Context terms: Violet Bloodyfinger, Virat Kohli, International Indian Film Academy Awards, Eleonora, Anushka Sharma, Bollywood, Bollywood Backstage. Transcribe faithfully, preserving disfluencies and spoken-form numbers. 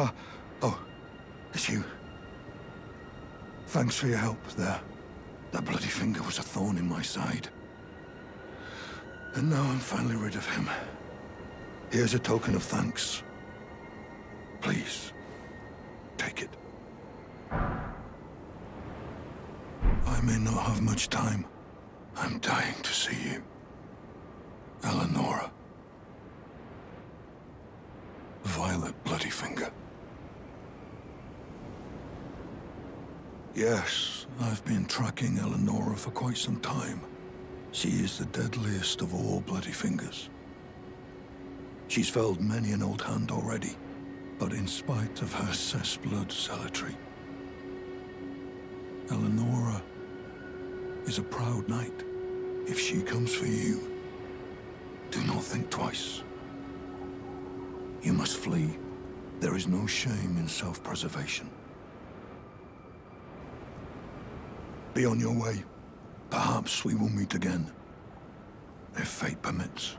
Ah, oh, it's you. Thanks for your help there. That bloody finger was a thorn in my side. And now I'm finally rid of him. Here's a token of thanks. Please, take it. I may not have much time. I'm dying to see you, Eleonora. Violet Bloodyfinger. Yes, I've been tracking Eleonora for quite some time. She is the deadliest of all Bloodyfingers. She's felled many an old hand already, but in spite of her cess-blood zealotry, Eleonora is a proud knight. If she comes for you, do not think twice. You must flee. There is no shame in self-preservation. Be on your way. Perhaps we will meet again, if fate permits.